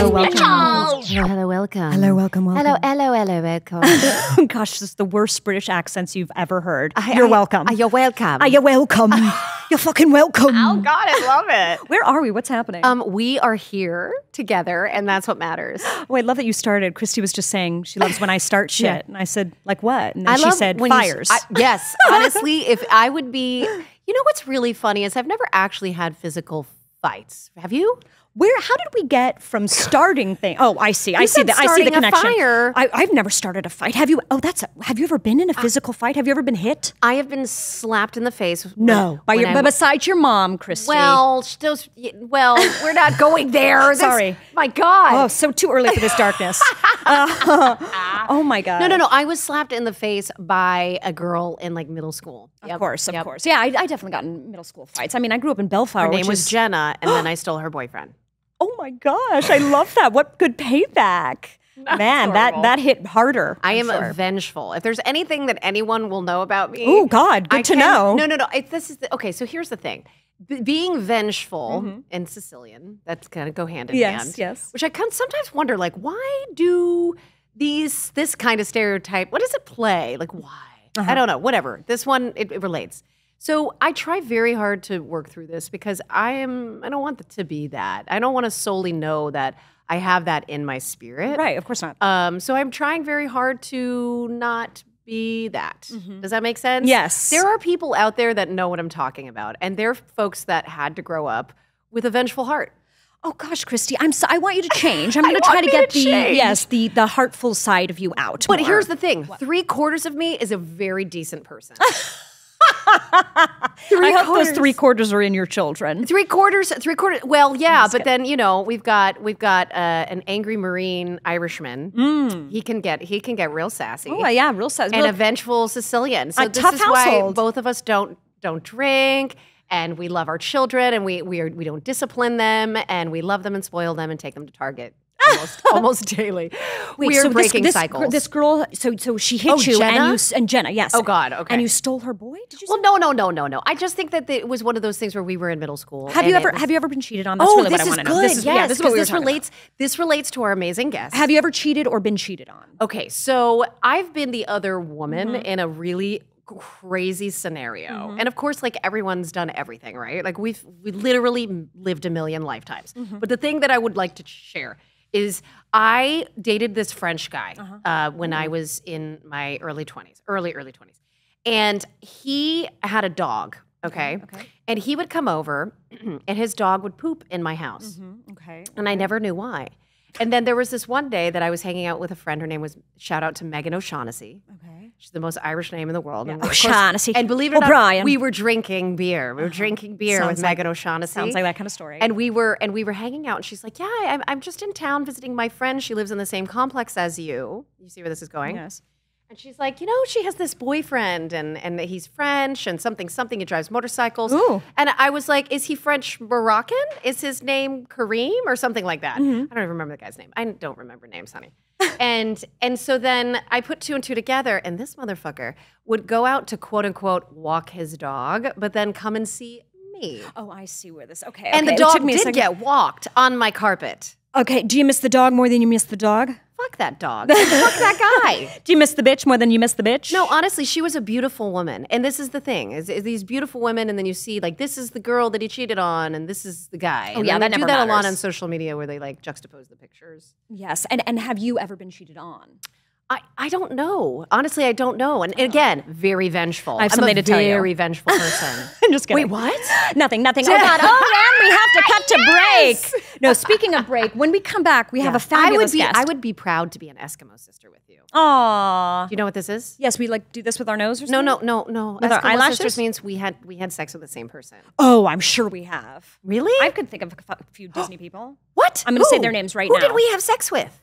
Hello, welcome. Hello, hello, welcome. Hello, welcome, welcome. Hello, hello, hello, welcome. Gosh, this is the worst British accents you've ever heard. You're welcome. You're welcome. You're welcome. You're fucking welcome. Oh, God, I love it. Where are we? What's happening? We are here together, and that's what matters. Oh, I love that you started. Christy was just saying she loves when I start shit. Yeah. And I said, like what? And then she said, fires. Yes. Honestly, if I would be... You know what's really funny is I've never actually had physical fights. Have you? Where? How did we get from starting thing? Oh, I see. I see that. I see the connection. A fire. I've never started a fight. Have you? Oh, that's. Have you ever been in a physical fight? Have you ever been hit? I have been slapped in the face. No, but besides your mom, Christy. Well, those. Well, we're not going there. Sorry. My God. Oh, so too early for this darkness. Oh my God. No. I was slapped in the face by a girl in like middle school. Yep. Of course. Yeah, I definitely got in middle school fights. I mean, I grew up in Bellflower. Her name was Jenna, and then I stole her boyfriend. Oh my gosh, I love that. What good payback. That's Man, that hit harder. I'm sure. Vengeful. If there's anything that anyone will know about me. Oh God, good to know. No. Okay, so here's the thing. Being vengeful and Sicilian, that's kind of go hand in hand. Yes. Which I sometimes wonder, like, why do this kind of stereotype, what does it play? Like, why? I don't know, whatever. This one, it relates. So I try very hard to work through this because I don't want it to be that. I don't want to solely know that I have that in my spirit. Right, of course not. So I'm trying very hard to not be that. Does that make sense? Yes. There are people out there that know what I'm talking about, and they're folks that had to grow up with a vengeful heart. Oh gosh, Christy, I want you to change. I'm going to try to get the heartful side of you out. But here's the thing: 3/4 of me is a very decent person. I hope those 3/4 are in your children. 3/4. Well, yeah, but then you know we've got an angry Marine Irishman. He can get real sassy. Oh yeah, real sassy. And a vengeful Sicilian. So this is why both of us don't drink, and we love our children, and we don't discipline them, and we love them and spoil them, and take them to Target. Almost daily. We're so breaking cycles. This girl, so she hit you, Jenna? And Jenna, yes. Oh God, okay. And you stole her boy? Did you? Well, no. I just think that it was one of those things where we were in middle school. Have you ever been cheated on? That's really what I want to know. This is good. Yes, because this relates to our amazing guest. Have you ever cheated or been cheated on? Okay, so I've been the other woman in a really crazy scenario, and of course, like everyone's done everything, right? Like we literally lived a million lifetimes. But the thing that I would like to share is I dated this French guy when I was in my early 20s. And he had a dog, okay? And he would come over and his dog would poop in my house. And I never knew why. And then there was this one day that I was hanging out with a friend. Her name was, shout out to Megan O'Shaughnessy. She's the most Irish name in the world. Yeah. O'Shaughnessy. And believe it or not, we were drinking beer. We were drinking beer with Megan O'Shaughnessy. Sounds like that kind of story. And we were hanging out, and she's like, yeah, I'm just in town visiting my friend. She lives in the same complex as you. You see where this is going? Yes. And she's like, you know, she has this boyfriend, and he's French, and something, he drives motorcycles. Ooh. And I was like, is he French Moroccan? Is his name Kareem or something like that? I don't even remember the guy's name. I don't remember names, honey. And so then I put two and two together, and this motherfucker would go out to, quote, unquote, walk his dog, but then come and see me. Oh, I see where this, okay. And the dog did get walked on my carpet. Okay, do you miss the dog more than you miss the dog? Fuck that dog. Fuck that guy. Do you miss the bitch more than you miss the bitch? No, honestly, she was a beautiful woman. And this is the thing, is these beautiful women, and then you see, like, this is the girl that he cheated on, and this is the guy. Oh, yeah, that never matters. They do that a lot on social media where they, like, juxtapose the pictures. Yes, and have you ever been cheated on? I don't know. Honestly, I don't know. And again, very vengeful. I have something to tell you. I'm a very vengeful person. I'm just kidding. Wait, what? Nothing. Oh, God. Oh, man, we have to cut to break. No, speaking of break, when we come back, we have a fabulous guest. I would be proud to be an Eskimo sister with you. Aww. Do you know what this is? Yes, we like do this with our nose or something? No. With our eyelashes? Sisters means we had sex with the same person. Oh, I'm sure we have. Really? I could think of a few Disney people. What? I'm going to say their names right now. Who did we have sex with?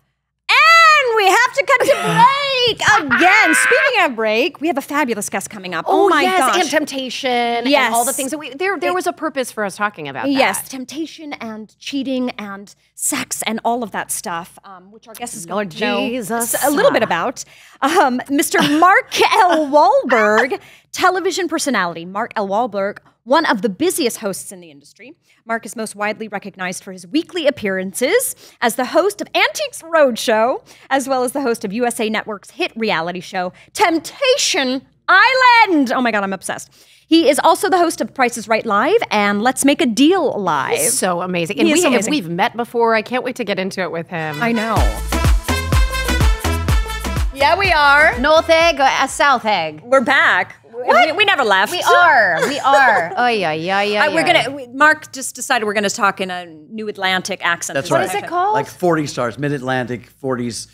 And we have to cut to break again. Speaking of break, we have a fabulous guest coming up. Oh my gosh. And temptation and all the things. That there was a purpose for us talking about that. Yes, temptation and cheating and sex and all of that stuff, which our guest is going to know a little bit about. Mr. Mark L. Wahlberg, television personality. Mark L. Wahlberg one of the busiest hosts in the industry. Mark is most widely recognized for his weekly appearances as the host of Antiques Roadshow, as well as the host of USA Network's hit reality show, Temptation Island. Oh my God, I'm obsessed. He is also the host of Price Is Right Live and Let's Make a Deal Live. He's so amazing. And we've met before. I can't wait to get into it with him. I know. Yeah, we are. North Egg or South Egg? We're back. We never left. We are. Oh, yeah. Mark just decided we're going to talk in a New Atlantic accent. That's right. What is it called? Like 40 stars, mid-Atlantic, 40s,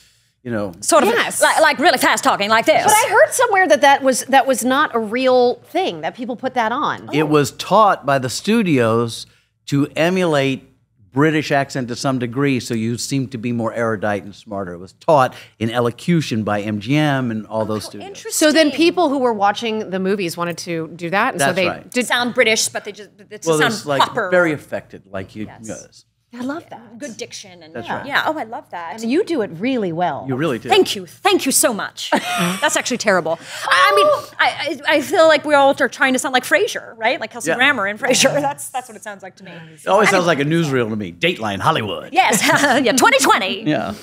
you know. Sort of, yes. Like really fast talking like this. But I heard somewhere that was not a real thing, that people put that on. It was taught by the studios to emulate British accent to some degree, so you seem to be more erudite and smarter. It was taught in elocution by MGM and all those students. So then people who were watching the movies wanted to do that, and that's so they did sound British, but they just sound like proper. Very affected, like you guys. I love that. Good diction. And that's right. Yeah, oh, I love that. And you do it really well. You really do. Thank you. Thank you so much. That's actually terrible. Oh. I mean, I feel like we all are trying to sound like Frasier, right? Like Kelsey Grammer and Frasier. That's what it sounds like to me. It always sounds like a newsreel to me. Dateline Hollywood. Yes. 20/20. Yeah.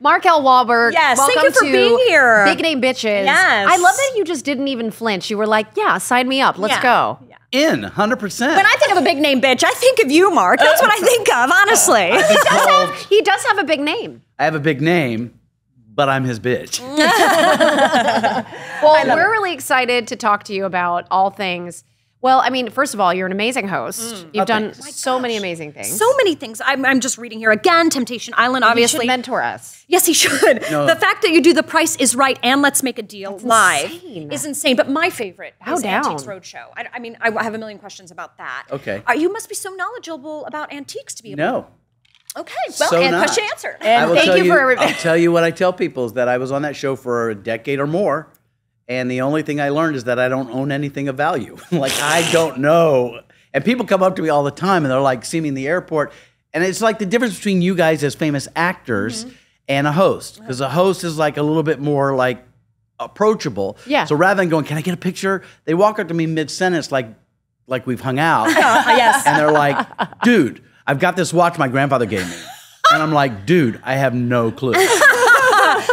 Mark L. Walberg. Yes, welcome. Thank you for being here. Big Name B*tches. Yes. I love that you just didn't even flinch. You were like, yeah, sign me up. Let's go. Yeah. 100%. When I think of a big name bitch, I think of you, Mark. That's what I think of, honestly. He does have a big name. I have a big name, but I'm his bitch. Well, we're really excited to talk to you about all things. Well, I mean, first of all, you're an amazing host. You've done so many amazing things. So many things. I'm just reading here again, Temptation Island, obviously. He should mentor us. Yes, he should. No. The fact that you do The Price Is Right and Let's Make a Deal Live is insane. But my favorite is Antiques Roadshow. I mean, I have a million questions about that. Okay. You must be so knowledgeable about antiques to be able to. Okay, well, so question answer. And thank you for everything. I'll tell you what I tell people is that I was on that show for a decade or more. And the only thing I learned is that I don't own anything of value. Like, I don't know. And people come up to me all the time, and they're like, see me in the airport. And it's like the difference between you guys as famous actors and a host. Because a host is like a little bit more like approachable. Yeah. So rather than going, can I get a picture? They walk up to me mid-sentence like we've hung out. Yes. And they're like, dude, I've got this watch my grandfather gave me. And I'm like, dude, I have no clue.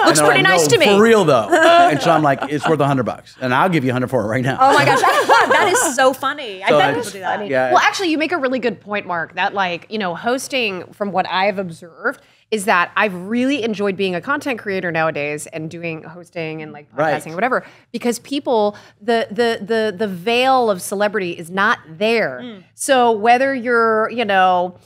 Looks pretty nice to me. For real, though. And so I'm like, it's worth $100. And I'll give you 100 for it right now. Oh, my gosh. That is so funny. I bet people do that. Yeah, well, actually, you make a really good point, Mark, that, like, you know, hosting, from what I've observed, is that I've really enjoyed being a content creator nowadays and doing hosting and, like, podcasting or whatever, because people, the veil of celebrity is not there. So whether you're, you know,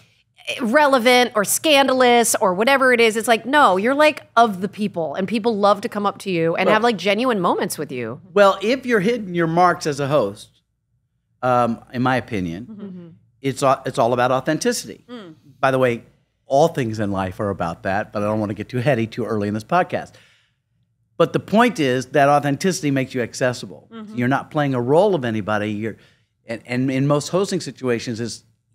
relevant or scandalous or whatever it is, it's like, no, you're like of the people, and people love to come up to you and have like genuine moments with you. Well, if you're hitting your marks as a host, in my opinion, it's all about authenticity. By the way, all things in life are about that, but I don't want to get too heady too early in this podcast. But the point is that authenticity makes you accessible. You're not playing a role of anybody. And in most hosting situations,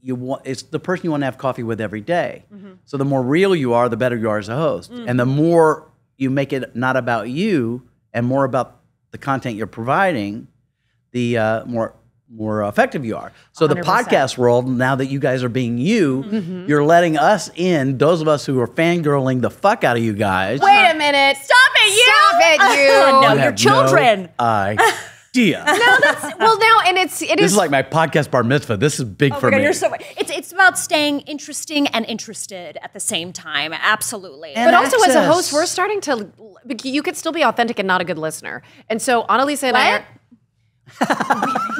it's the person you want to have coffee with every day. So the more real you are, the better you are as a host. And the more you make it not about you and more about the content you're providing, the more effective you are. So 100%. The podcast world, now that you guys are being you, you're letting us in, those of us who are fangirling the fuck out of you guys. Wait a minute. Stop it, you! Stop it, you! No, your children. No, that's, well, now, and it is. This is like my podcast bar mitzvah. This is big for me. You're so right. It's about staying interesting and interested at the same time. Absolutely. And but also as a host, we're starting to, you could still be authentic and not a good listener. And so Annalisa and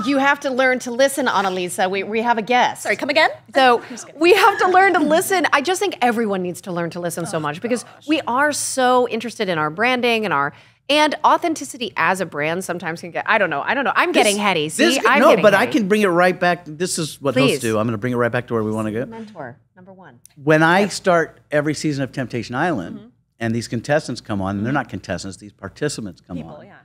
you have to learn to listen, Annalisa. We have a guest. Sorry, come again? So we have to learn to listen. I just think everyone needs to learn to listen so much because we are so interested in our branding and our authenticity as a brand sometimes can get, I don't know. I'm getting heady. See, I can bring it right back. This is what hosts do. I'm going to bring it right back to where we want to go. Mentor, number one. When I start every season of Temptation Island and these contestants come on, and they're not contestants, these participants come on. Yeah.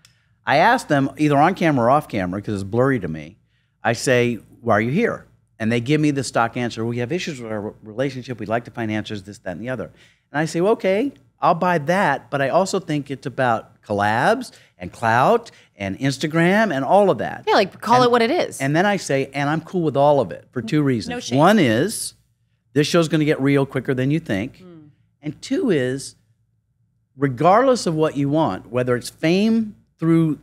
I ask them, either on camera or off camera, because it's blurry to me, I say, why are you here? And they give me the stock answer, we have issues with our relationship, we'd like to find answers, this, that, and the other. And I say, well, okay, I'll buy that, but I also think it's about collabs and clout and Instagram and all of that. Yeah, like call it what it is. And then I say, and I'm cool with all of it for two reasons. No shame. One is this show's going to get real quicker than you think. Mm. And two is regardless of what you want, whether it's fame through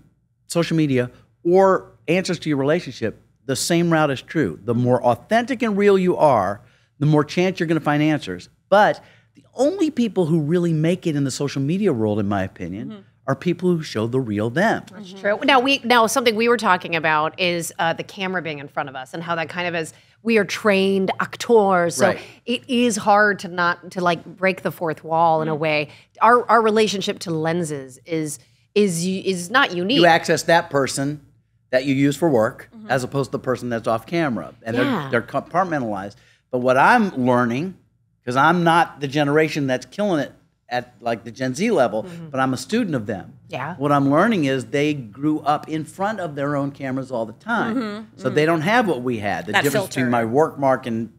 social media or answers to your relationship, the same route is true. The more authentic and real you are, the more chance you're going to find answers. But the only people who really make it in the social media world, in my opinion, are people who show the real them. That's true. Now, something we were talking about is the camera being in front of us and how that kind of is, we are trained actors, so it is hard to not, to like break the fourth wall in a way. Our relationship to lenses is not unique. You access that person that you use for work as opposed to the person that's off camera. And they're compartmentalized. But what I'm learning, because I'm not the generation that's killing it at like the Gen Z level, but I'm a student of them. Yeah. What I'm learning is they grew up in front of their own cameras all the time. So they don't have what we had. The that difference filter. Between my work mark and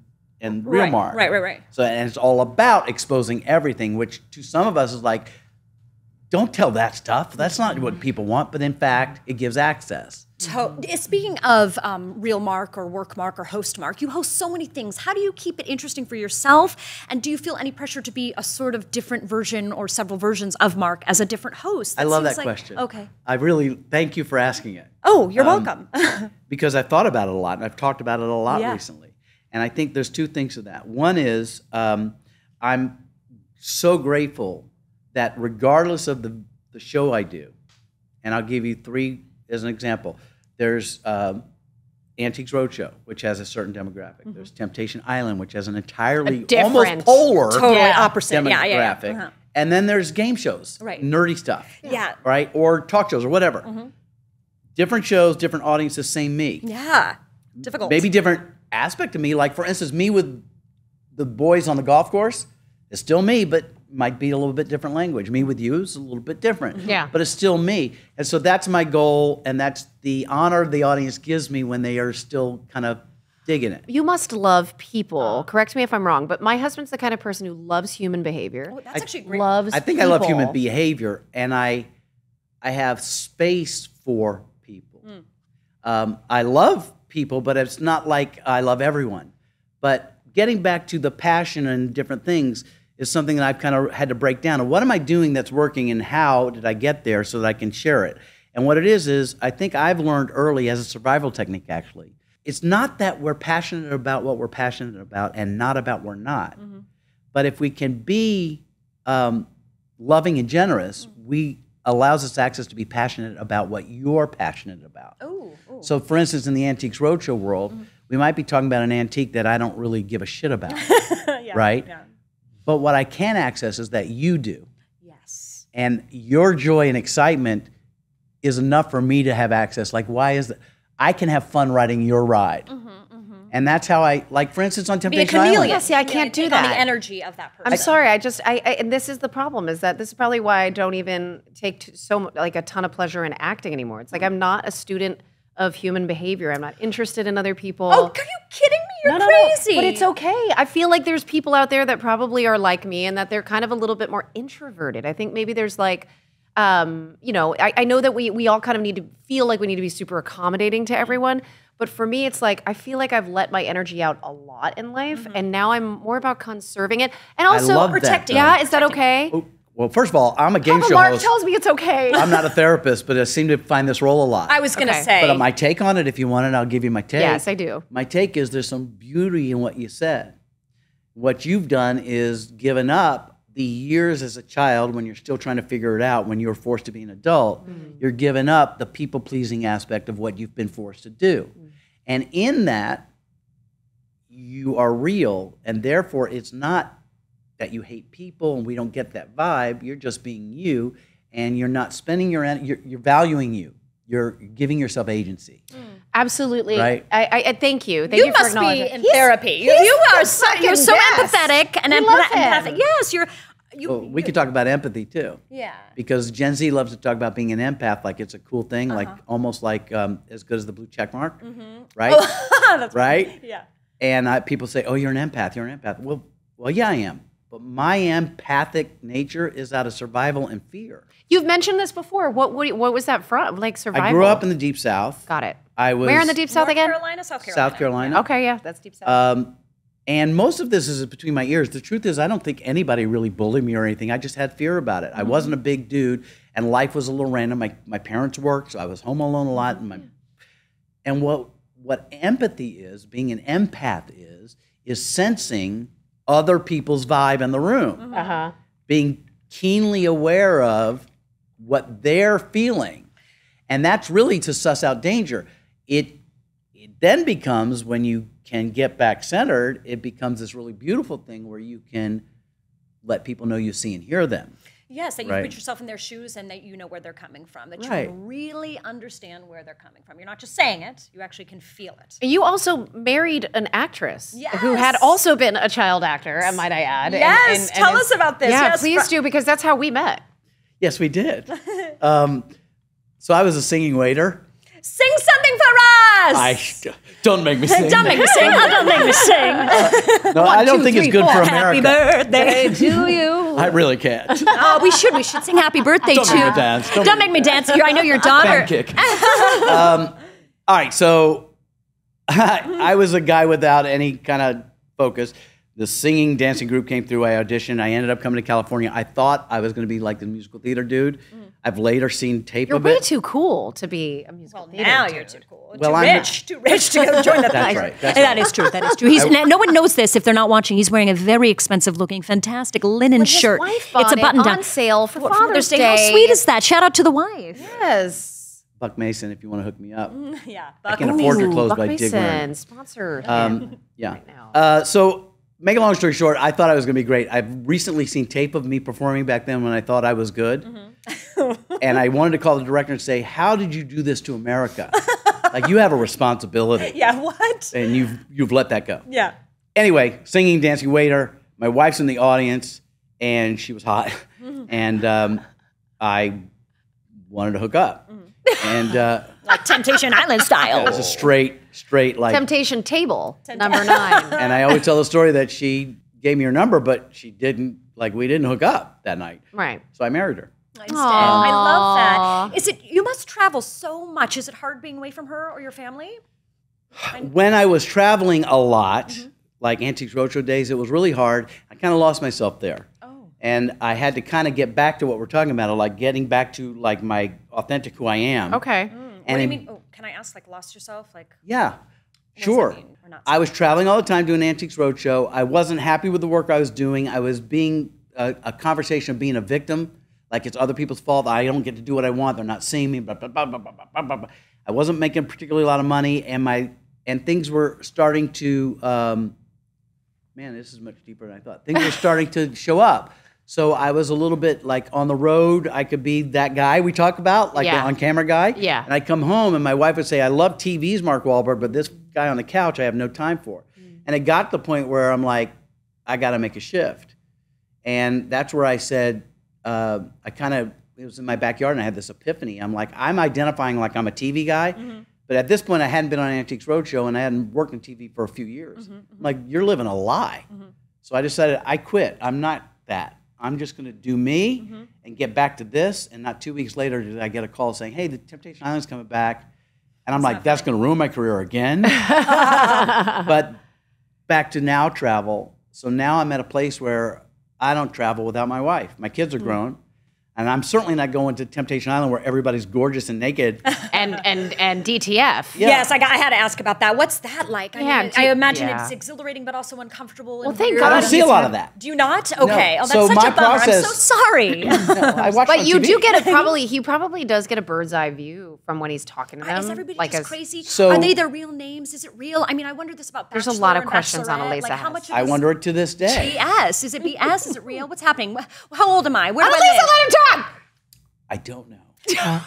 real mark. Right. So, and it's all about exposing everything, which to some of us is like, don't tell that stuff. That's not what people want. But in fact, it gives access. Speaking of real mark or work mark or host mark, you host so many things. How do you keep it interesting for yourself? And do you feel any pressure to be a sort of different version or several versions of Mark as a different host? That I love that question. Okay. I really thank you for asking it. Oh, you're welcome. Because I've thought about it a lot and I've talked about it a lot recently. And I think there's two things to that. One is I'm so grateful that regardless of the show I do, and I'll give you three as an example. There's Antiques Roadshow, which has a certain demographic. There's Temptation Island, which has an entirely almost polar opposite demographic. And then there's game shows, nerdy stuff, right, or talk shows or whatever. Different shows, different audiences, same me. Yeah, difficult. Maybe different aspect of me. Like for instance, me with the boys on the golf course is still me, but might be a little bit different language. Me with you is a little bit different, but it's still me. And so that's my goal, and that's the honor the audience gives me when they are still kind of digging it. You must love people. Correct me if I'm wrong, but my husband's the kind of person who loves human behavior. Oh, that's actually great. Loves people. I think I love human behavior, and I have space for people. I love people, but it's not like I love everyone. But getting back to the passion and different things is something that I've kind of had to break down. And what am I doing that's working and how did I get there so that I can share it? And what it is I think I've learned early as a survival technique, actually. It's not that we're passionate about what we're passionate about and not about we're not. But if we can be loving and generous, we allows us access to be passionate about what you're passionate about. So for instance, in the Antiques Roadshow world, we might be talking about an antique that I don't really give a shit about, right? Yeah. But what I can access is that you do. Yes. And your joy and excitement is enough for me to have access. Like, why is that? I can have fun riding your ride. And that's how I, like, for instance, on Temptation Island. Be a chameleon. Yeah, see, I can't do that. On the energy of that person. I'm sorry, I and this is the problem, is that this is probably why I don't even take so, like, a ton of pleasure in acting anymore. It's like I'm not a student of human behavior. I'm not interested in other people. Oh, are you kidding me? You're crazy. No, but it's okay. I feel like there's people out there that probably are like me and that they're kind of a little bit more introverted. I think maybe there's like, you know, I know that we all kind of need to feel like we need to be super accommodating to everyone. But for me, it's like, I feel like I've let my energy out a lot in life. And now I'm more about conserving it. And also protecting it. Yeah, is that okay? Oh. Well, first of all, I'm a game show host. Tells me it's okay. I'm not a therapist, but I seem to find this role a lot. I was going to say. But my take on it, if you want it, I'll give you my take. Yes, I do. My take is there's some beauty in what you said. What you've done is given up the years as a child when you're still trying to figure it out, when you're forced to be an adult. You're giving up the people-pleasing aspect of what you've been forced to do. And in that, you are real, and therefore it's not that you hate people and we don't get that vibe. You're just being you and you're not spending your energy, you're valuing you. You're giving yourself agency. Absolutely. Right? I thank you. Thank you for acknowledging. You must be in therapy. You are so, you're so empathetic and empathic. Yes, you're. We could talk about empathy too. Yeah. Because Gen Z loves to talk about being an empath like it's a cool thing, like almost like as good as the blue check mark, right? That's right? Yeah. And people say, oh, you're an empath, you're an empath. Well, yeah, I am. But my empathic nature is out of survival and fear. You've mentioned this before. What was that from? Like survival? I grew up in the Deep South. Got it. I was where in the Deep South again? North Carolina, South Carolina. South Carolina. Yeah. Okay, yeah, that's Deep South. And most of this is between my ears. The truth is I don't think anybody really bullied me or anything. I just had fear about it. Mm-hmm. I wasn't a big dude, and life was a little random. My parents worked, so I was home alone a lot. And what empathy is, being an empath is sensing other people's vibe in the room, uh-huh. being keenly aware of what they're feeling. And that's really to suss out danger. It then becomes, when you can get back centered, it becomes this really beautiful thing where you can let people know you see and hear them. Yes, that you put yourself in their shoes and that you know where they're coming from, that you really understand where they're coming from. You're not just saying it, you actually can feel it. You also married an actress who had also been a child actor, might I add. Yes, and tell us about this. Yeah, please do, because that's how we met. Yes, we did. So I was a singing waiter. Sing something for us! Don't make me sing. Don't make me sing. Don't make me sing. No, I don't think it's good for America. Happy birthday to you. I really can't. Oh, we should sing happy birthday to you. Don't make me dance. Don't make me dance. I know your daughter. All right, so I was a guy without any kind of focus. The singing, dancing group came through. I auditioned. I ended up coming to California. I thought I was going to be like the musical theater dude. Mm. I've later seen tape of it. You're way too cool to be a musical theater dude. Well, now you're too cool. Well, too rich to go join the That's right. That is true. No one knows this if they're not watching. He's wearing a very expensive-looking, fantastic linen shirt. His wife bought it on sale for Father's Day. How sweet is that? Shout out to the wife. Yes. Buck Mason, if you want to hook me up. Mm, yeah. Buck I can afford your clothes, but I dig one. Sponsor. Yeah. So... Make a long story short, I thought I was going to be great. I've recently seen tape of me performing back then when I thought I was good. Mm-hmm. And I wanted to call the director and say, how did you do this to America? Like, you have a responsibility. Yeah, what? And you've let that go. Yeah. Anyway, singing, dancing, waiter. My wife's in the audience, and she was hot. Mm-hmm. And I wanted to hook up. Mm-hmm. And... like Temptation Island style. It was a straight like... Temptation table, number 9. And I always tell the story that she gave me her number, but she didn't, like, we didn't hook up that night. Right. So I married her. I love that. Is it, you must travel so much. Is it hard being away from her or your family? When I was traveling a lot, mm-hmm. like Antiques Roadshow days, it was really hard. I kind of lost myself there. Oh. And I had to kind of get back to what we're talking about, like getting back to like my authentic who I am. Okay. Mm. And what do you mean? Oh, can I ask, like, lost yourself? Like, yeah, sure. I was traveling all the time doing Antiques Roadshow. I wasn't happy with the work I was doing. I was being a conversation of being a victim, like it's other people's fault. I don't get to do what I want. They're not seeing me. Blah, blah, blah, blah, blah, blah, blah. I wasn't making particularly a lot of money, and things were starting to. Man, this is much deeper than I thought. Things were starting to show up. So I was a little bit like on the road. I could be that guy we talk about, like the on-camera guy. Yeah. And I'd come home and my wife would say, I love TV's Mark Wahlberg, but this guy on the couch I have no time for. Mm. And it got to the point where I'm like, I got to make a shift. And that's where I said, it was in my backyard and I had this epiphany. I'm like, I'm identifying like I'm a TV guy. Mm-hmm. But at this point, I hadn't been on Antiques Roadshow and I hadn't worked in TV for a few years. Mm-hmm, mm-hmm. I'm like, you're living a lie. Mm-hmm. So I decided I quit. I'm not that. I'm just going to do me mm-hmm. and get back to this. And not 2 weeks later did I get a call saying, hey, the Temptation Island's coming back. And I'm like, that's going to ruin my career again. But back to now travel. So now I'm at a place where I don't travel without my wife. My kids are grown. Mm-hmm. And I'm certainly not going to Temptation Island where everybody's gorgeous and naked. and DTF. Yeah. Yes, I had to ask about that. What's that like? I mean, I imagine it's exhilarating, but also uncomfortable. Well, thank God. I don't see a lot of that. Do you not? Okay. No. Oh, that's so such a bummer. I'm so sorry. No, I watch but you TV. Do get a probably. He probably does get a bird's eye view from when he's talking to them. Is everybody like just crazy? So, are they their real names? Is it real? I mean, I wonder this about. Bachelor, there's a lot of questions on Elisa. Like, how much I wonder it to this day. BS? Is it BS? Is it real? What's happening? How old am I? Where do I live? Let him talk. I don't know.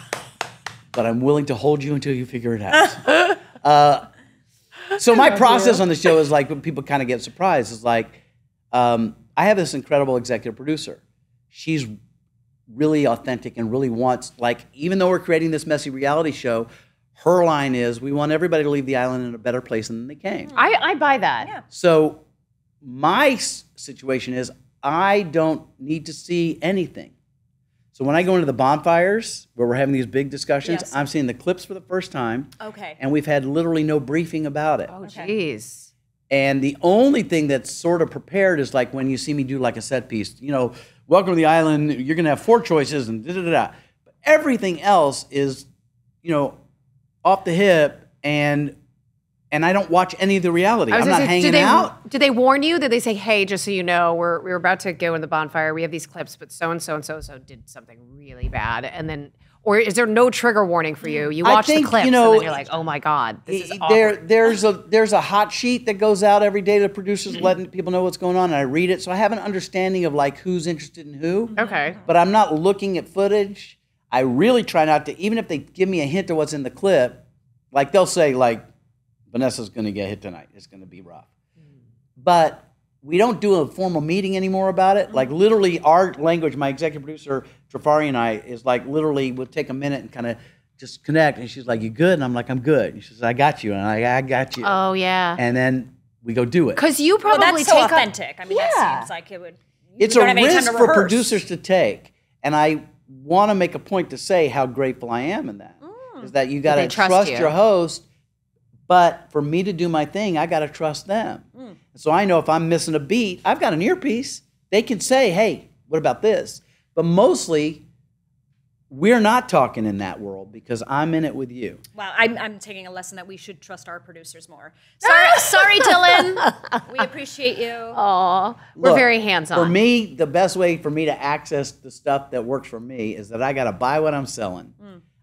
But I'm willing to hold you until you figure it out. So my process on the show is like, when people kind of get surprised, is like, I have this incredible executive producer. She's really authentic and really wants, like, even though we're creating this messy reality show, her line is, we want everybody to leave the island in a better place than they came. I buy that. Yeah. So my situation is, I don't need to see anything. So when I go into the bonfires where we're having these big discussions, yes. I'm seeing the clips for the first time. Okay. And we've had literally no briefing about it. Oh, jeez. And the only thing that's sort of prepared is like when you see me do like a set piece, you know, welcome to the island, you're going to have four choices and da-da-da-da. But everything else is, you know, off the hip, and I don't watch any of the reality. I'm not hanging out. Did they warn you? Did they say, hey, just so you know, we're about to go in the bonfire, we have these clips, but so-and-so and so-and-so did something really bad, and then... Or is there no trigger warning for you? You watch the clips, you know, and then you're like, oh my God, this is awkward. There's a hot sheet that goes out every day to producers letting people know what's going on, and I read it. So I have an understanding of like who's interested in who. Okay. But I'm not looking at footage. I really try not to, even if they give me a hint of what's in the clip, like they'll say like, Vanessa's gonna get hit tonight. It's gonna be rough. But we don't do a formal meeting anymore about it. Like literally our language, my executive producer, Trafari, and I, is like literally we'll take a minute and kind of just connect. And she's like, you good? And I'm like, I'm good. And she says, I got you. And I'm like, I got you. Oh, yeah. And then we go do it. Because you probably that's so authentic. I mean, yeah. That seems like it would. It's a risk for producers to take. And I want to make a point to say how grateful I am in that. Is that you got to trust your host. But for me to do my thing, I got to trust them. So I know if I'm missing a beat, I've got an earpiece. They can say, hey, what about this? But mostly, we're not talking in that world because I'm in it with you. Wow, I'm taking a lesson that we should trust our producers more. Sorry, Dylan. We appreciate you. Aw, we're very hands-on. For me, the best way for me to access the stuff that works for me is that I got to buy what I'm selling.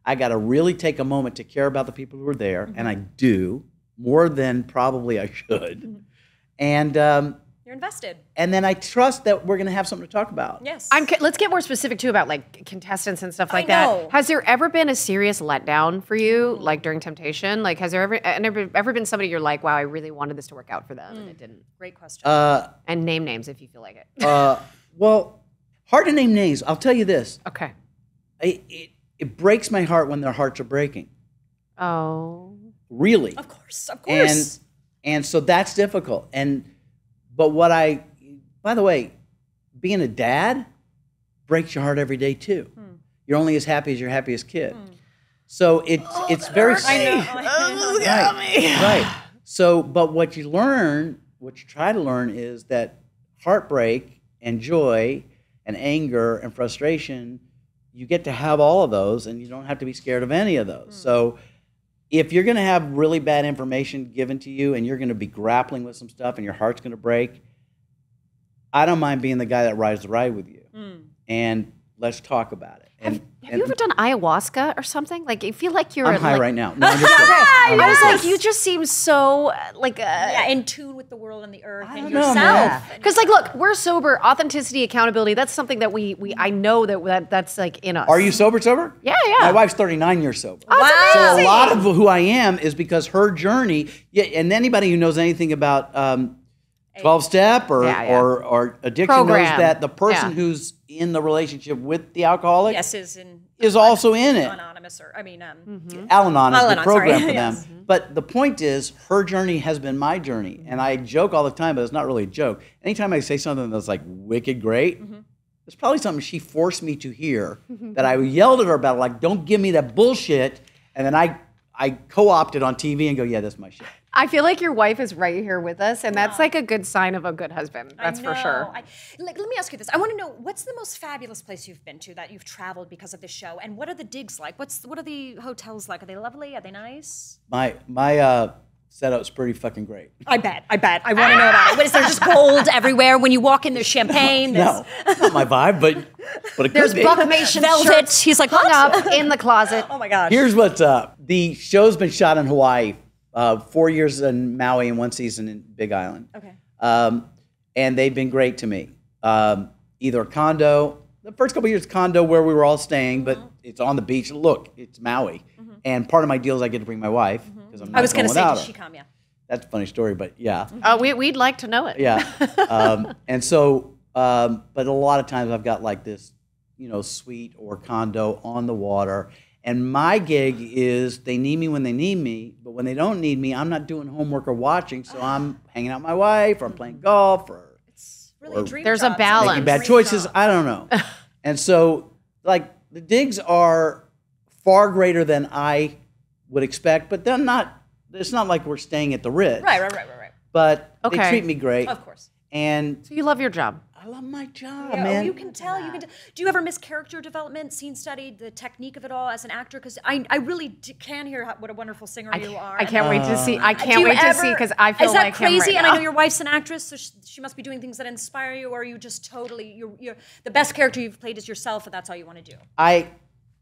I got to really take a moment to care about the people who are there, and I do more than probably I should. And you're invested. And then I trust that we're going to have something to talk about. Yes. Let's get more specific too about like contestants and stuff like that. Has there ever been a serious letdown for you, like during Temptation? Like, has there ever been somebody you're like, wow, I really wanted this to work out for them, and it didn't? Great question. And name names if you feel like it. Well, hard to name names. I'll tell you this. Okay. It breaks my heart when their hearts are breaking. Oh. Really? Of course, of course. And so that's difficult. But what I, by the way, being a dad breaks your heart every day too. You're only as happy as your happiest kid. So it's very safe. I know. Right. So, but what you learn, what you try to learn is that heartbreak and joy and anger and frustration, you get to have all of those, and you don't have to be scared of any of those. So if you're going to have really bad information given to you, and you're going to be grappling with some stuff, and your heart's going to break, I don't mind being the guy that rides the ride with you. And let's talk about it. Have you ever done ayahuasca or something? Like, I feel like you're... I'm high like, right now. No, I'm just I was like, you just seem so, like... in tune with the world and the earth and yourself. Because, like, look, we're sober. Authenticity, accountability, that's something that I know that's, like, in us. Are you sober? Yeah, yeah. My wife's 39 years sober. Oh, wow. So a lot of who I am is because her journey... Yeah, and anybody who knows anything about 12-step or addiction knows that the person who's in the relationship with the alcoholic is also in it. Anonymous, or I mean, Al-Anon is the program for them. But the point is, her journey has been my journey, and I joke all the time, but it's not really a joke. Anytime I say something that's like wicked great, it's probably something she forced me to hear that I yelled at her about, like, "Don't give me that bullshit," and then I co-opted on TV and go, "Yeah, that's my shit." I feel like your wife is right here with us, and that's like a good sign of a good husband. That's for sure. Let me ask you this. I want to know, what's the most fabulous place you've been to that you've traveled because of this show, and what are the digs like? What are the hotels like? Are they lovely? Are they nice? My setup's pretty fucking great. I bet. I want to know about it. What is there, just gold everywhere when you walk in? There's champagne. No, it's not my vibe, but it could be. There's Buck Mason velvet. He's like hung up in the closet. Oh my gosh. Here's what's up. The show's been shot in Hawaii. 4 years in Maui and 1 season in Big Island. Okay. And they've been great to me. Either a condo, the first couple of years condo where we were all staying, but it's on the beach. Look, it's Maui. And part of my deal is I get to bring my wife. Because I was going to say, did she come? Yeah. That's a funny story, but yeah. We'd like to know it. Yeah. And so, but a lot of times I've got like this, you know, suite or condo on the water. And my gig is they need me when they need me, but when they don't need me, I'm not doing homework or watching, so I'm hanging out with my wife, or I'm playing golf, or really there's a balance. Making bad choices, I don't know. And so, like, the digs are far greater than I would expect, but they're not, it's not like we're staying at the Ritz. Right. But they treat me great. Of course. And so you love your job. I love my job, man. You can tell. You can tell. Do you ever miss character development, scene study, the technique of it all as an actor? Because I really can hear what a wonderful singer you are. I can't wait to see. I can't wait to see because I feel like him right now. Is that crazy? And I know your wife's an actress, so she must be doing things that inspire you. Or are you just totally you're the best character you've played is yourself, and that's all you want to do?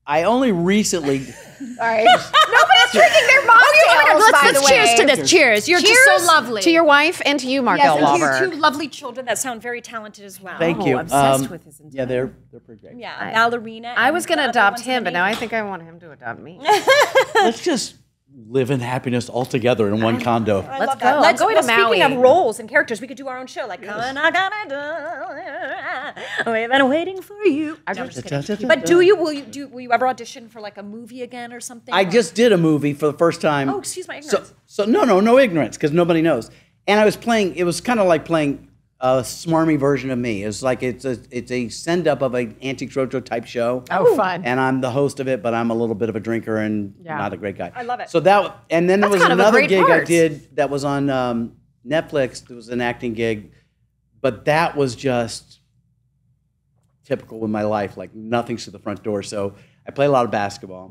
I only recently. Sorry. Nobody's drinking their mom. Let's cheers to this. Cheers. You're just so lovely. To your wife and to you, Mark L. Walberg. Yes, and to your two lovely children that sound very talented as well. Thank you. Obsessed with his intent. Yeah, they're pretty great. Yeah, ballerina. I was going to adopt him, but now I think I want him to adopt me. Let's just live in happiness all together in one condo. Let's go. Let's go to Maui. Speaking of roles and characters, we could do our own show. Like, I've been waiting for you. But will you ever audition for like a movie again or something? I just did a movie for the first time. Oh, excuse my ignorance. So no ignorance, because nobody knows. And I was playing. It was kind of like playing a smarmy version of me. It's like it's a send up of an Antiques Roadshow type show. Oh, fun! And I'm the host of it, but I'm a little bit of a drinker and not a great guy. I love it. So that, and then there was another gig I did that was on Netflix. It was an acting gig, but that was just typical with my life. Like nothing's to the front door. So I play a lot of basketball,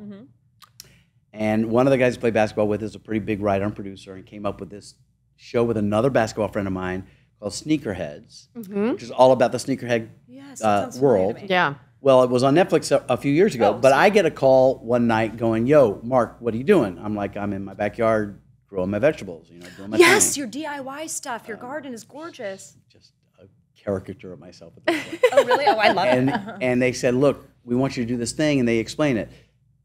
and one of the guys I play basketball with is a pretty big writer and producer, and came up with this show with another basketball friend of mine called Sneakerheads, which is all about the sneakerhead world. Yeah. Well, it was on Netflix a few years ago, but I get a call one night going, "Yo, Mark, what are you doing?" I'm like, "I'm in my backyard growing my vegetables, you know, doing my thing." Your DIY stuff. Your garden is gorgeous. Just a caricature of myself at this point. Oh, really? Oh, I love it. And they said, "Look, we want you to do this thing," and they explain it.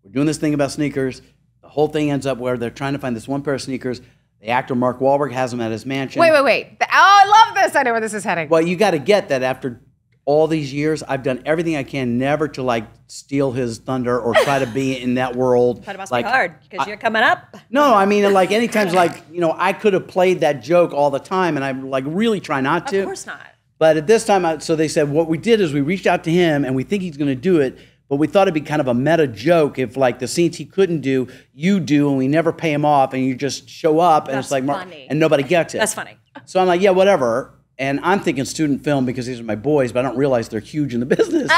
We're doing this thing about sneakers. The whole thing ends up where they're trying to find this one pair of sneakers. The actor Mark Wahlberg has him at his mansion. Wait. Oh, I love this. I know where this is heading. Well, you got to get that after all these years, I've done everything I can never to like steal his thunder or try to be in that world. But it must like, be hard because you're coming up. No, I mean, like anytime's like, you know, I could have played that joke all the time and I like really try not to. Of course not. But at this time, so they said what we did is we reached out to him and we think he's going to do it. But we thought it'd be kind of a meta joke if, like, the scenes he couldn't do, you do, and we never pay him off, and you just show up, and it's like, funny. And nobody gets it. That's funny. So I'm like, yeah, whatever. And I'm thinking student film because these are my boys, but I don't realize they're huge in the business.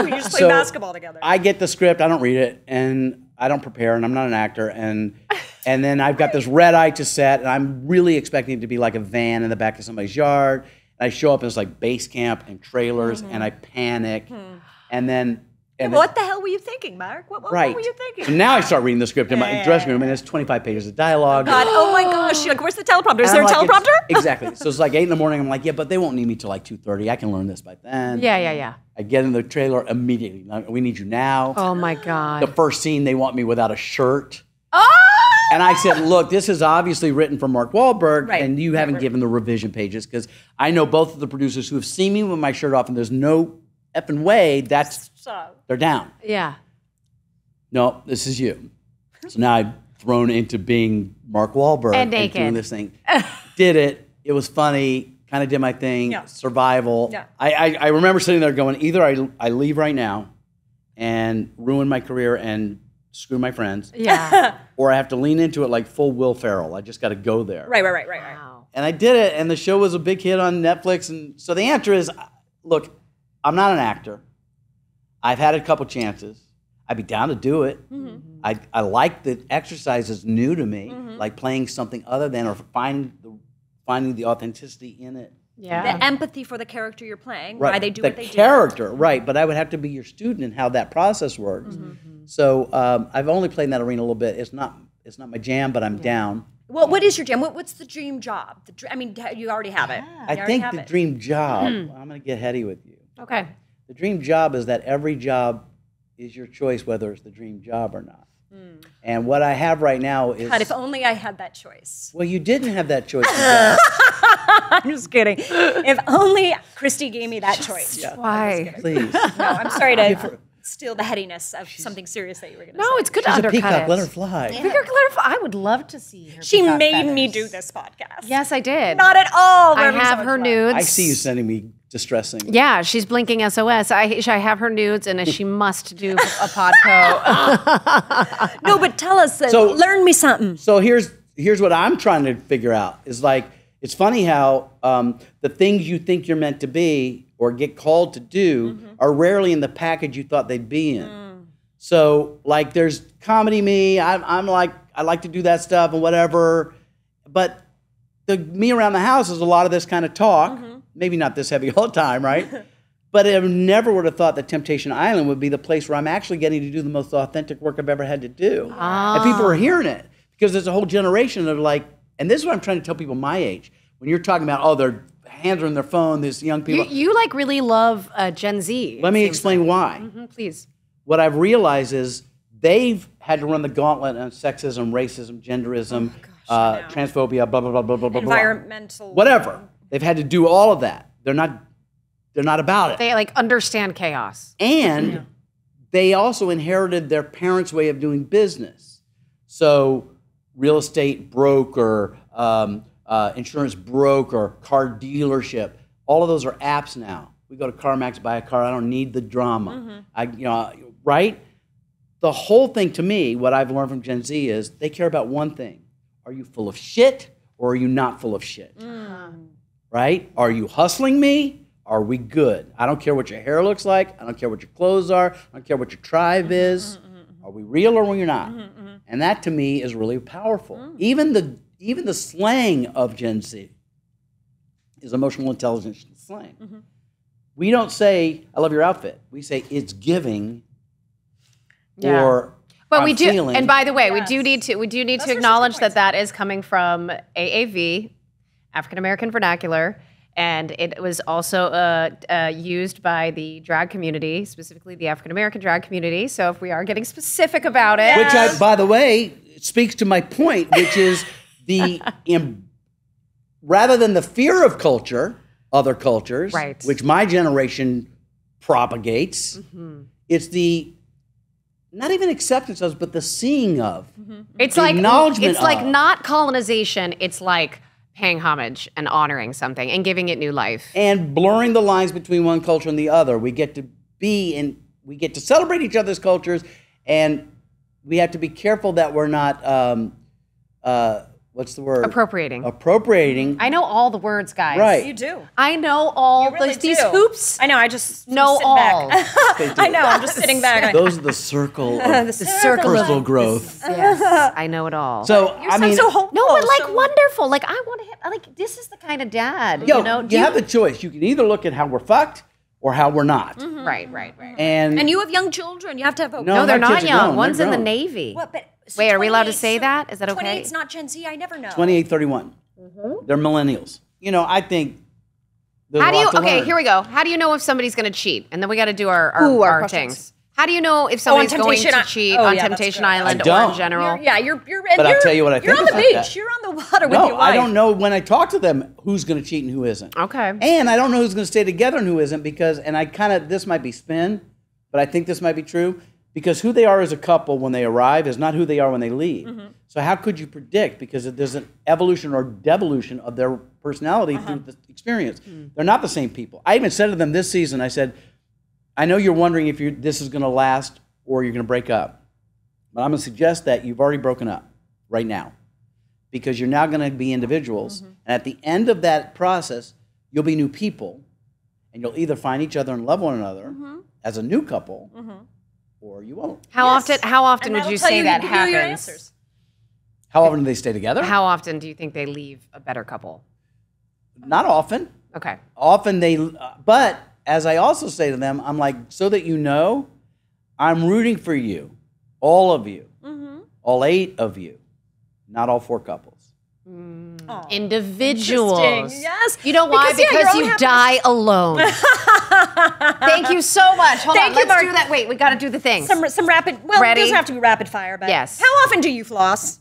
You just play basketball together. I get the script, I don't read it, and I don't prepare, and I'm not an actor, and then I've got this red eye to set, and I'm really expecting it to be like a van in the back of somebody's yard. And I show up, and it's like base camp and trailers, and I panic, and then. And what the hell were you thinking, Mark? What were you thinking? So now I start reading the script in my dressing room, and there's 25 pages of dialogue. God, oh my gosh! Like, where's the teleprompter? Is there a teleprompter? Exactly. So it's like 8 in the morning. I'm like, yeah, but they won't need me till like 2:30. I can learn this by then. Yeah. I get in the trailer immediately. We need you now. Oh my God! The first scene, they want me without a shirt. Oh! And I said, look, this is obviously written for Mark Wahlberg, and you haven't given the revision pages because I know both of the producers who have seen me with my shirt off, and there's no effing way that's. They're down. Yeah. No, this is you. So now I've thrown into being Mark Wahlberg and doing this thing. Did it. It was funny. Kind of did my thing. Yeah. Survival. Yeah. I remember sitting there going, either I leave right now and ruin my career and screw my friends. Yeah. Or I have to lean into it like full Will Ferrell. I just got to go there. Right. Wow. And I did it. And the show was a big hit on Netflix. And so the answer is, look, I'm not an actor. I've had a couple chances. I'd be down to do it. I like that exercise is new to me, like playing something other than or finding the authenticity in it. Yeah. The empathy for the character you're playing, why they do what they do. The character, right. But I would have to be your student in how that process works. So I've only played in that arena a little bit. It's not my jam, but I'm down. Well, what is your jam? What's the dream job? I mean, you already have it. I think the dream job, I'm going to get heady with you. Okay. The dream job is that every job is your choice, whether it's the dream job or not. And what I have right now is... God, if only I had that choice. Well, you didn't have that choice. I'm just kidding. If only Christy gave me that choice. Yeah. Why? Please. No, I'm sorry to... steal the headiness of something serious that you were going to say. No, it's good to undercut it. She's a peacock, let her fly. Yeah. Peacock, let her fly. I would love to see her. She made me do this podcast. Yes, I did. Not at all. I have her nudes. I see you sending me distressing. Yeah, she's blinking SOS. I have her nudes, and she must do a podco. No, but tell us. So, learn me something. So here's what I'm trying to figure out. Is like, it's funny how the things you think you're meant to be or get called to do are rarely in the package you thought they'd be in. So like there's comedy me, I'm like, I like to do that stuff and whatever, but the me around the house is a lot of this kind of talk, maybe not this heavy all the time, right? But I never would have thought that Temptation Island would be the place where I'm actually getting to do the most authentic work I've ever had to do. And people are hearing it because there's a whole generation of like, and this is what I'm trying to tell people my age, when you're talking about, oh, they're handling their phone, these young people. You like really love Gen Z. Let me explain why. Please. What I've realized is they've had to run the gauntlet on sexism, racism, genderism, transphobia, blah, blah, blah, blah, blah, blah. Environmental. Whatever. They've had to do all of that. They're not about it. They like understand chaos. And they also inherited their parents' way of doing business. So real estate broker, insurance broker, car dealership, all of those are apps now. We go to CarMax, buy a car, I don't need the drama. The whole thing to me, what I've learned from Gen Z is they care about one thing. Are you full of shit or are you not full of shit? Right? Are you hustling me? Are we good? I don't care what your hair looks like. I don't care what your clothes are. I don't care what your tribe is. Are we real or we're not? And that to me is really powerful. Even the slang of Gen Z is emotional intelligence slang. We don't say, I love your outfit. We say, it's giving or but we do, feeling. And by the way, we do need to acknowledge that that is coming from AAV, African-American vernacular, and it was also used by the drag community, specifically the African-American drag community. So if we are getting specific about it. Which, I, by the way, speaks to my point, which is, rather than the fear of culture, other cultures, which my generation propagates, it's the not even acceptance of, but the seeing of. It's like acknowledgement. It's like not colonization. It's like paying homage and honoring something and giving it new life and blurring the lines between one culture and the other. We get to be and we get to celebrate each other's cultures, and we have to be careful that we're not. What's the word? Appropriating. Appropriating. I know all the words, guys. Right. You do. I know all these hoops. I know. I just know all. I know. I'm just sitting back. Those are the circle of personal growth. Yes. I know it all. So you sound so hopeful. No, but like wonderful. Like I want to hit, like this is the kind of dad. Yo, you know? You have a choice. You can either look at how we're fucked or how we're not. Right. And you have young children. You have to have hope. No, they're not young. One's in the Navy. What? But wait, are we allowed to say that? Is that okay? 28's not Gen Z. I never know. 28, 31. They're millennials. You know, I think. How do you? Okay, here we go. How do you know if somebody's going to cheat? And then we got to do our things. How do you know if somebody's going to cheat on Temptation Island or in general? You're. But I'll tell you what I think. You're on the beach. You're on the water with your wife. No, I don't know when I talk to them who's going to cheat and who isn't. Okay. And I don't know who's going to stay together and who isn't because, and I kind of this might be spin, but I think this might be true. Because who they are as a couple when they arrive is not who they are when they leave. So how could you predict? Because there's an evolution or devolution of their personality through the experience. They're not the same people. I even said to them this season, I said, I know you're wondering if this is going to last or you're going to break up. But I'm going to suggest that you've already broken up right now because you're now going to be individuals. And at the end of that process, you'll be new people and you'll either find each other and love one another as a new couple or you won't. How often would you say that happens? How often do they stay together? How often do you think they leave a better couple? Not often. Okay. Often they, but as I also say to them, I'm like, so that you know, I'm rooting for you, all of you, all 8 of you, not all 4 couples. Individuals. Yes. You know why? Because you die alone. Thank you so much. Hold on, let's do that. Wait, we got to do the thing. Some rapid. Well, it doesn't have to be rapid fire, but yes. How often do you floss?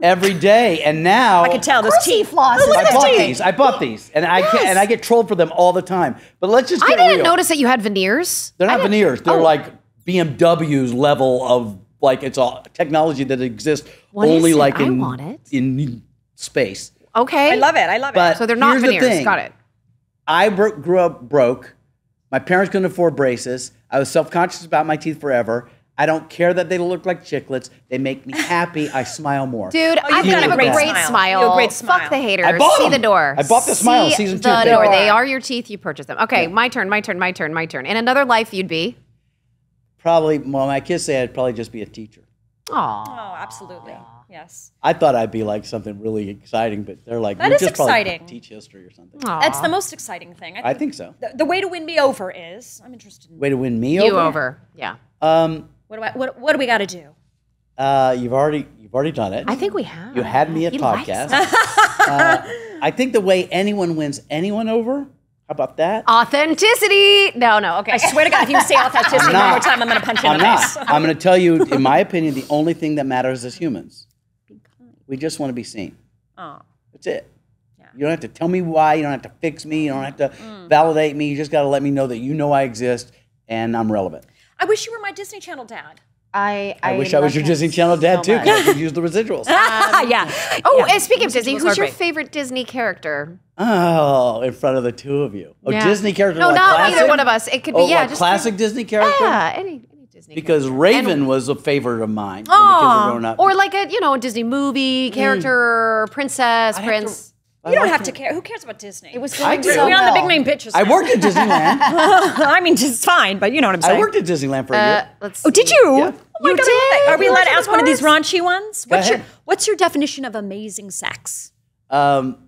Every day, and now I can tell this teeth floss. I bought these, and I get trolled for them all the time. But let's just get real. I didn't notice that you had veneers. They're not veneers. They're like. BMW level of like it's a technology that exists only like in space. Okay, I love it. I love it. So they're not veneers. Got it. I grew up broke. My parents couldn't afford braces. I was self-conscious about my teeth forever. I don't care that they look like chicklets. They make me happy. I smile more. Dude, I've got a great smile. You have a great smile. Fuck the haters. I bought them. See the door. I bought the smile. Season 2. The door. They are your teeth. You purchase them. Okay, yeah. my turn. In another life, you'd be? Probably, well, my kids say I'd probably just be a teacher. Aww. Oh, absolutely. Yeah. Yes. I thought I'd be like something really exciting, but they're like, that is just exciting. Probably teach history or something. Aww. That's the most exciting thing. I think so. The way to win me over is, I'm interested in. Way to win me over? You over, yeah. What do we got to do? You've already done it. I think we have. You had me at podcast. I think the way anyone wins anyone over. How about that? Authenticity. No. Okay. I swear to God, if you say authenticity one more time, I'm going to punch you in the face. I'm going to tell you, in my opinion, the only thing that matters as humans. We just want to be seen. Oh. That's it. Yeah. You don't have to tell me why. You don't have to fix me. You don't have to validate me. You just got to let me know that you know I exist and I'm relevant. I wish you were my Disney Channel dad. I wish I was your Disney Channel dad too, because I could use the residuals. Yeah. Oh, yeah. And speaking of Disney, who's your favorite Disney character? Oh, in front of the two of you. Oh, yeah. Disney character. No, like not classic? Either one of us. It could be just classic Disney character. Yeah, any Disney. Because character. Raven was a favorite of mine when the kids were growing up. Or like a Disney movie character, prince. You don't have to care. Who cares about Disney? It was going to be on the Big Name B*tches. I worked at Disneyland. I mean, it's fine, but you know what I'm saying. I worked at Disneyland for a year. Oh, did you? Yeah. Oh my God, did? Are we allowed to ask one of these raunchy ones? What's your definition of amazing sex? Well,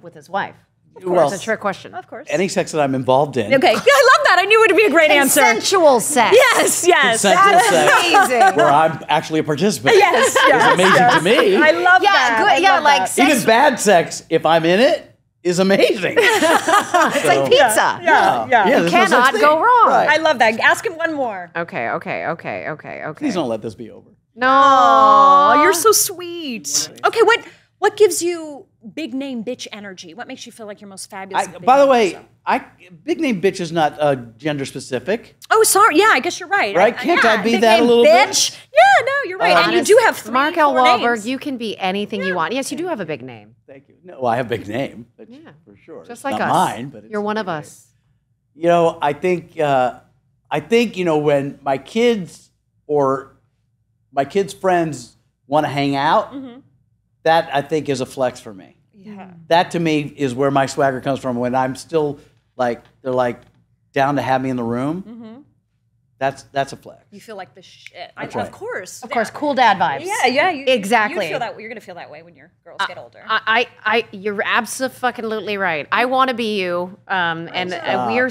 with his wife. Of course. Well, it's a trick question. Of course. Any sex that I'm involved in. Okay. Yeah, I love that. I knew it would be a great answer. Consensual sex. Yes. That's amazing. Where I'm actually a participant. Yes. It's amazing to me. I love that. Good, I love like that. Sex. Even bad sex, if I'm in it, is amazing. It's like pizza. Yeah. You cannot go wrong. Right. I love that. Ask him one more. Okay. Please don't let this be over. No. Aww, you're so sweet. Okay, what gives you big name bitch energy? What makes you feel like you're most fabulous? Big name bitch is not gender specific. Oh, sorry. Yeah, I guess you're right. Right? Can't I be that a little bitch? Yeah, no, you're right. And you do have Mark L. Walberg. Names. You can be anything you want. Yes, you do have a big name. Thank you. No, I have a big name. For sure. Just like us. Not mine, but it's you're one of us. Name. You know, I think when my kids or my kids' friends want to hang out. That, I think, is a flex for me. Yeah. That, to me, is where my swagger comes from. When I'm still, like, they're, like, down to have me in the room, that's a flex. You feel like the shit. Of course. Of course, cool dad vibes. Yeah. Exactly. You're going to feel that way when your girls get older. You're absolutely right. I want to be you. We're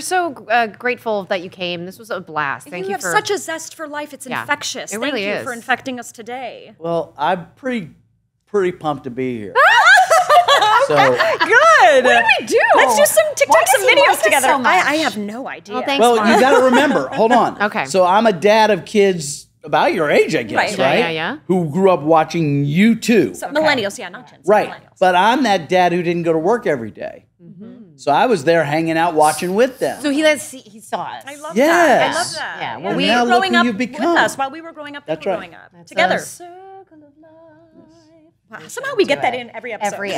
so grateful that you came. This was a blast. Thank you for... You have such a zest for life. It's infectious. Thank you for infecting us today. Well, I'm pretty pumped to be here. So, good. What do we do? Let's do some TikTok, some videos together. So I have no idea. Well, thanks, Mark. You got to remember. Hold on. Okay. So I'm a dad of kids about your age, I guess, right? Yeah. Who grew up watching you too. So millennials, not Gen Z. Right. But I'm that dad who didn't go to work every day. So I was there hanging out, watching with them. So he saw us. I love that. I love that. Yeah. Well, we were growing up with us while we were growing up. That's right. Growing up together. Wow. Somehow we get that in every episode. Every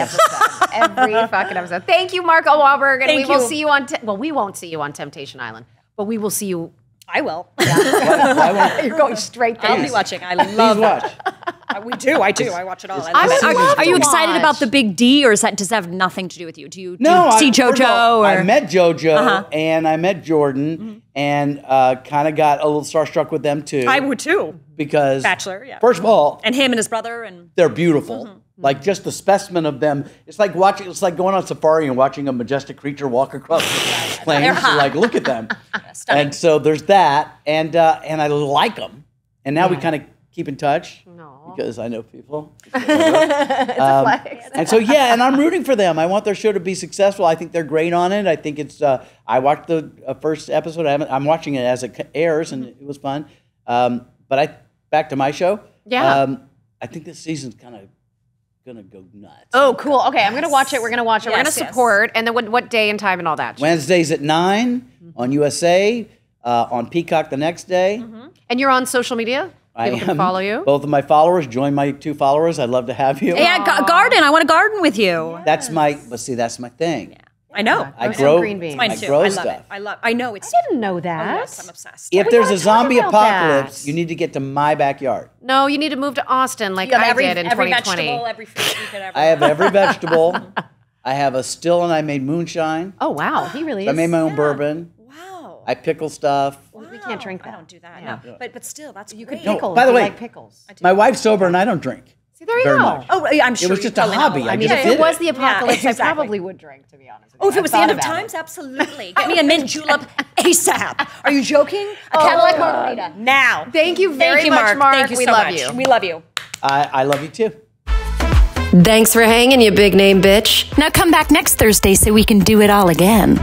fucking episode. Thank you, Mark L. Walberg. And we will see you on, we won't see you on Temptation Island, but we will see you. I will. Yeah. I will. You're going straight there. I'll be watching. I love watch. We do. I watch it all. Are you excited about the Big D, or does that have nothing to do with you? Do you see JoJo? I met JoJo and I met Jordan and kind of got a little starstruck with them too. I would too. Because Bachelor, first of all, and him and his brother, and they're beautiful. Like just the specimen of them. It's like watching. It's like going on safari and watching a majestic creature walk across the plains. Like look at them. And so there's that, and I like them. And now we kind of keep in touch because I know people. It's a flex. And so and I'm rooting for them. I want their show to be successful. I think they're great on it. I think it's. I watched the first episode. I'm watching it as it airs, and it was fun. But back to my show. Yeah. I think this season's kind of gonna go nuts. Oh, cool. Okay, I'm gonna watch it. We're gonna watch it. We're gonna support. And then what day and time and all that? Wednesdays at 9 on USA. on Peacock the next day. Mm-hmm. And you're on social media? People can follow you. Both of my followers. Join my two followers. I'd love to have you. Yeah, garden. I want to garden with you. Yes. That's my, but see, that's my thing. Yeah. I know. I grow green beans. Mine too. I love it. I love. I know it's. I didn't know that. Oh, yes, I'm obsessed. If there's a zombie apocalypse, you need to get to my backyard. No, you need to move to Austin, like I did in 2020. Every vegetable, every fruit you could ever. I have every vegetable. I have a still, and I made moonshine. Oh wow, he really is. I made my own bourbon. Wow. I pickle stuff. Well, we can't drink that. I don't do that. Yeah. No. But still, that's you could pickle. By the way, pickles. My wife's sober, and I don't drink. There you go. Oh, I'm sure it was just a hobby. I mean, if it was the apocalypse, I probably would drink, to be honest. Oh, if it was the end of times, absolutely. Get me a mint julep ASAP. Are you joking? A Cadillac margarita now. Thank you very much, Mark. Thank you so much. We love you. I love you too. Thanks for hanging, you big name bitch. Now come back next Thursday so we can do it all again.